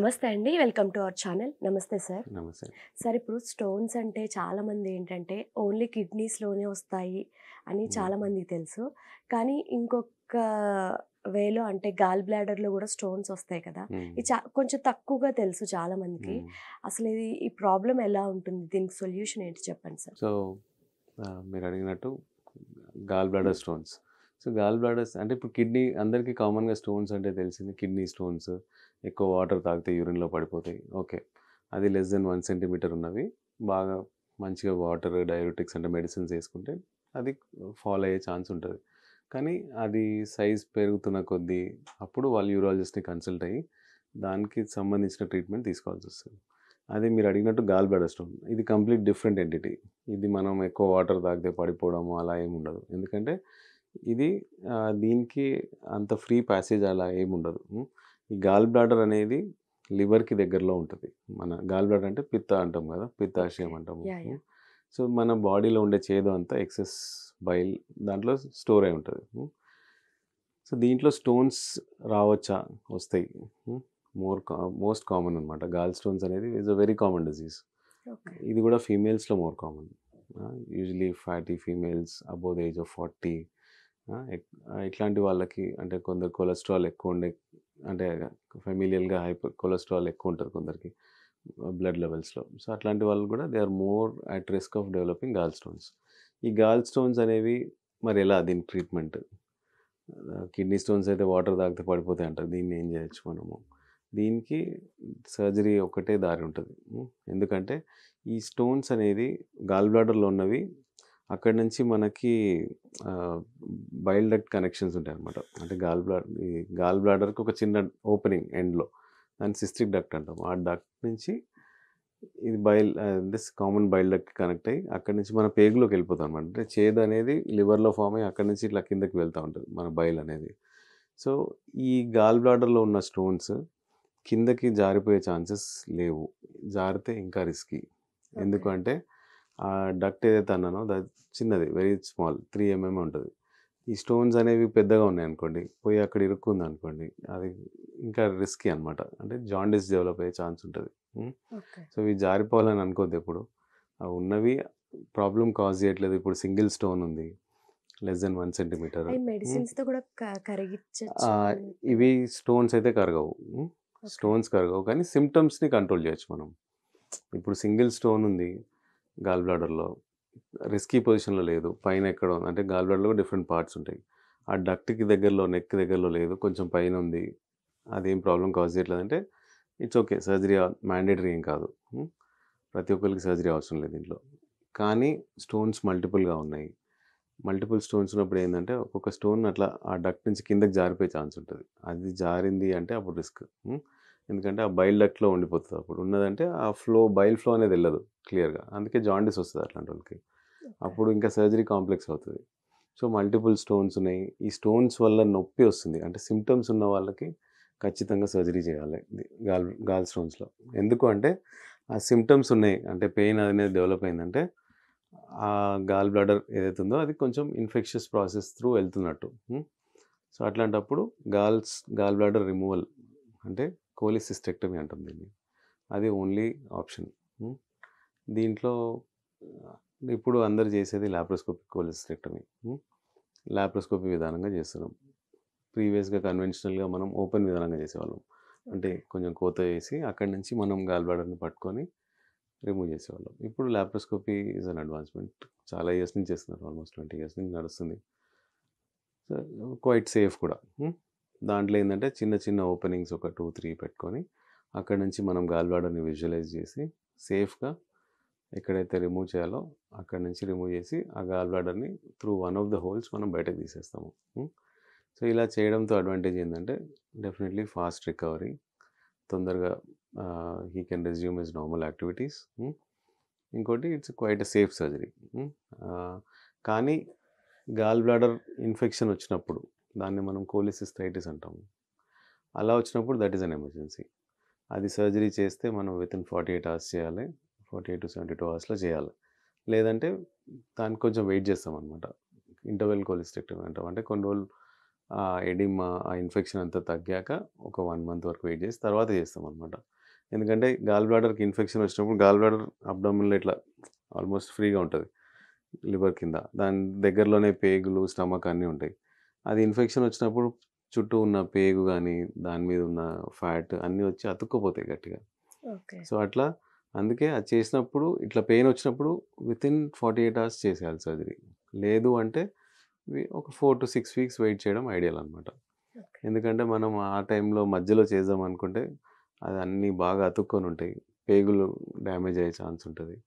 నమస్తే అండి, welcome to our channel. నమస్తే సార్. నమస్తే సార్. ఇప్పుడు స్టోన్స్ అంటే చాలామంది ఏంటంటే ఓన్లీ కిడ్నీస్లోనే వస్తాయి అని చాలామందికి తెలుసు, కానీ ఇంకొక వేలో అంటే గాల్ బ్లాడర్లో కూడా స్టోన్స్ వస్తాయి కదా, ఇది కొంచెం తక్కువగా తెలుసు చాలామందికి. అసలు ఇది ఈ ప్రాబ్లం ఎలా ఉంటుంది, దీనికి సొల్యూషన్ ఏంటి చెప్పండి సార్. సో మీరు అడిగినట్టు gall bladder stones. So gall bladders అంటే ఇప్పుడు కిడ్నీ అందరికీ కామన్గా స్టోన్స్ అంటే తెలిసింది. కిడ్నీ స్టోన్స్ ఎక్కువ వాటర్ తాగితే యూరిన్లో పడిపోతాయి. ఓకే, అది లెస్ దెన్ 1 సెంటీమీటర్ ఉన్నవి బాగా మంచిగా వాటర్ డయాబెటిక్స్ అంటే మెడిసిన్స్ వేసుకుంటే అది ఫాలో అయ్యే ఛాన్స్ ఉంటుంది. కానీ అది సైజ్ పెరుగుతున్న కొద్దీ అప్పుడు వాళ్ళు యూరాలజిస్ట్ని కన్సల్ట్ అయ్యి దానికి సంబంధించిన ట్రీట్మెంట్ తీసుకోవాల్సి వస్తుంది. అదే మీరు అడిగినట్టు గాల్ బ్లాడర్ స్టోన్, ఇది కంప్లీట్ డిఫరెంట్ ఎంటిటీ. ఇది మనం ఎక్కువ వాటర్ తాగితే పడిపోవడము అలా ఏమి ఉండదు, ఎందుకంటే ఇది దీనికి అంత ఫ్రీ ప్యాసేజ్ అలా ఏమి ఉండదు. ఈ గాల్ బ్లాడర్ అనేది లివర్కి దగ్గరలో ఉంటుంది. మన గాల్ బ్లాడర్ అంటే పిత్త అంటాం కదా, పిత్తాశయం అంటాము. సో మన బాడీలో ఉండే చేదు అంతా ఎక్సెస్ బైల్ దాంట్లో స్టోర్ అయి ఉంటుంది. సో దీంట్లో స్టోన్స్ రావచ్చా, వస్తాయి. మోస్ట్ కామన్ అనమాట. గాల్ స్టోన్స్ అనేది is a very common disease. ఇది కూడా ఫీమేల్స్లో more common. Usually fatty females above the age of 40 ఇట్లాంటి వాళ్ళకి, అంటే కొందరు కొలెస్ట్రాల్ ఎక్కువ ఉండే, అంటే ఫెమిలియల్గా హైపర్ కొలెస్ట్రాల్ ఎక్కువ ఉంటుంది కొందరికి బ్లడ్ లెవెల్స్లో. సో అట్లాంటి వాళ్ళు కూడా they are more at risk of developing gall stones. ఈ గాల్ స్టోన్స్ అనేవి మరి ఎలా దీని ట్రీట్మెంట్? కిడ్నీ స్టోన్స్ అయితే వాటర్ తాగితే పడిపోతాయి అంటారు, దీన్ని ఏం చేయొచ్చు మనము? దీనికి సర్జరీ ఒకటే దారి ఉంటుంది. ఎందుకంటే ఈ స్టోన్స్ అనేది గాల్ బ్లాడర్లో ఉన్నవి, అక్కడ నుంచి మనకి బైల్ డక్ట్ కనెక్షన్స్ ఉంటాయి అనమాట. అంటే గాల్ బ్లాడర్కి ఒక చిన్న ఓపెనింగ్ ఎండ్లో, దాన్ని సిస్టిక్ డక్ట్ అంటాం. ఆ డక్ట్ నుంచి ఇది this common bile duct connect అయ్యి అక్కడ నుంచి మన పేగులోకి వెళ్ళిపోతాం అనమాట. అంటే చేదు అనేది లివర్లో ఫామ్ అయ్యి అక్కడ నుంచి ఇట్లా కిందకి వెళ్తూ ఉంటుంది మన బైల్ అనేది. సో ఈ గాల్ బ్లాడర్లో ఉన్న స్టోన్స్ కిందకి జారిపోయే ఛాన్సెస్ లేవు, జారితే ఇంకా రిస్కీ. ఎందుకంటే ఆ డక్ట్ ఏదైతే అన్నానో అది చిన్నది, వెరీ స్మాల్, 3 mm ఉంటుంది. ఈ స్టోన్స్ అనేవి పెద్దగా ఉన్నాయనుకోండి, పోయి అక్కడ ఇరుక్కుంది అనుకోండి, అది ఇంకా రిస్కీ అనమాట. అంటే జాండిస్ డెవలప్ అయ్యే ఛాన్స్ ఉంటుంది. సో ఇవి జారిపోవాలని అనుకోద్ది. ఇప్పుడు ఉన్నవి ప్రాబ్లం కాజ్ చేయట్లేదు. ఇప్పుడు సింగిల్ స్టోన్ ఉంది లెస్ దెన్ 1 సెంటీమీటర్, ఇవి స్టోన్స్ అయితే కరగవు. స్టోన్స్ కరగవు కానీ సిమ్టమ్స్ని కంట్రోల్ చేయొచ్చు మనం. ఇప్పుడు సింగిల్ స్టోన్ ఉంది గాల్ బ్లాడర్లో, రిస్కీ పొజిషన్లో లేదు, పైన ఎక్కడ ఉంది అంటే గాల్ బ్లాడర్లో డిఫరెంట్ పార్ట్స్ ఉంటాయి. ఆ డక్ట్కి దగ్గరలో, నెక్ దగ్గరలో లేదు, కొంచెం పైన ఉంది, అదేం ప్రాబ్లం కాజ్ చేయట్లేదంటే ఇట్స్ ఓకే. సర్జరీ మ్యాండేటరీ ఏం కాదు, ప్రతి ఒక్కరికి సర్జరీ అవసరం లేదు దీంట్లో. కానీ స్టోన్స్ మల్టిపుల్గా ఉన్నాయి. మల్టిపుల్ స్టోన్స్ ఉన్నప్పుడు ఏంటంటే ఒక్కొక్క స్టోన్ అట్లా ఆ డక్ట్ నుంచి కిందకి జారిపోయే ఛాన్స్ ఉంటుంది. అది జారింది అంటే అప్పుడు రిస్క్, ఎందుకంటే ఆ బైల్ డక్ట్లో ఉండిపోతుంది. అప్పుడు ఉన్నదంటే ఆ ఫ్లో, బైల్ ఫ్లో అనేది వెళ్ళదు క్లియర్గా, అందుకే జాండిస్ వస్తుంది అట్లాంటి వాళ్ళకి. అప్పుడు ఇంకా సర్జరీ కాంప్లెక్స్ అవుతుంది. సో మల్టిపుల్ స్టోన్స్ ఉన్నాయి, ఈ స్టోన్స్ వల్ల నొప్పి వస్తుంది అంటే సిమ్టమ్స్ ఉన్న వాళ్ళకి ఖచ్చితంగా సర్జరీ చేయాలి గాల్ స్టోన్స్లో. ఎందుకు అంటే ఆ సిమ్టమ్స్ ఉన్నాయి అంటే పెయిన్ అనేది డెవలప్ అయిందంటే ఆ గాల్ బ్లాడర్ ఏదైతే ఉందో అది కొంచెం ఇన్ఫెక్షస్ ప్రాసెస్ త్రూ వెళ్తున్నట్టు. సో అట్లాంటప్పుడు గాల్ బ్లాడర్ రిమూవల్ అంటే కోలిసిస్టెక్టమీ అంటాం దీన్ని, అది ఓన్లీ ఆప్షన్. దీంట్లో ఇప్పుడు అందరు చేసేది లాప్రోస్కోపిక్ కోలిసిస్టెక్టమీ, లాప్రోస్కోపీ విధానంగా చేస్తున్నాం. ప్రీవియస్గా కన్వెన్షనల్గా మనం ఓపెన్ విధానంగా చేసేవాళ్ళం, అంటే కొంచెం కోత చేసి అక్కడి నుంచి మనం గాల్ బ్లాడర్ని పట్టుకొని రిమూవ్ చేసేవాళ్ళం. ఇప్పుడు లాప్రోస్కోపీ ఈజ్ అన్ అడ్వాన్స్మెంట్, చాలా ఇయర్స్ నుంచి చేస్తున్నారు, ఆల్మోస్ట్ 20 years నుంచి నడుస్తుంది. సో క్వైట్ సేఫ్ కూడా. దాంట్లో ఏంటంటే చిన్న చిన్న ఓపెనింగ్స్ ఒక 2-3 పెట్టుకొని అక్కడ నుంచి మనం గాల్ బ్లాడర్ని విజువలైజ్ చేసి సేఫ్గా ఎక్కడైతే రిమూవ్ చేయాలో అక్కడ నుంచి రిమూవ్ చేసి ఆ గాల్ బ్లాడర్ని త్రూ 1 of the holes మనం బయటకు తీసేస్తాము. సో ఇలా చేయడంతో అడ్వాంటేజ్ ఏంటంటే డెఫినెట్లీ ఫాస్ట్ రికవరీ, తొందరగా he can resume his normal activities. ఇంకోటి ఇట్స్ క్వైట్ సేఫ్ సర్జరీ. కానీ గాల్ బ్లాడర్ ఇన్ఫెక్షన్ వచ్చినప్పుడు దాన్ని మనం కోలిసిస్టైటిస్ అంటాము. అలా వచ్చినప్పుడు దట్ ఈస్ అన్ ఎమర్జెన్సీ. అది సర్జరీ చేస్తే మనం వితిన్ 48 hours చేయాలి, 48 to 72 hours చేయాలి. లేదంటే దానికి కొంచెం వెయిట్ చేస్తాం అనమాట, ఇంటర్వెల్ కోలిస్టెక్టమీ అంటాం. అంటే కొన్ని రోజులు edema infection anta taggaka oka 1 month varaku wait chesi tarvata chestam anamata. Endukante gallbladder ki infection vachinappudu gallbladder abdominal itla almost free ga untadi liver kinda dani deggarlone pegulu stomach anni untayi. Adi infection vachinappudu చుట్టూ ఉన్న పేగు కానీ దాని మీద ఉన్న fat అన్నీ వచ్చి అతుక్కుపోతాయి గట్టిగా. సో అట్లా అందుకే అది చేసినప్పుడు ఇట్లా పెయిన్ వచ్చినప్పుడు వితిన్ 48 hours చేసేయాలి సర్జరీ. లేదు అంటే ఒక 4 to 6 weeks వెయిట్ చేయడం ఐడియల్ అనమాట. ఎందుకంటే మనం ఆ టైంలో మధ్యలో చేద్దాం అనుకుంటే అది అన్నీ బాగా అతుక్కొని ఉంటాయి, పేగులు డ్యామేజ్ అయ్యే ఛాన్స్ ఉంటుంది.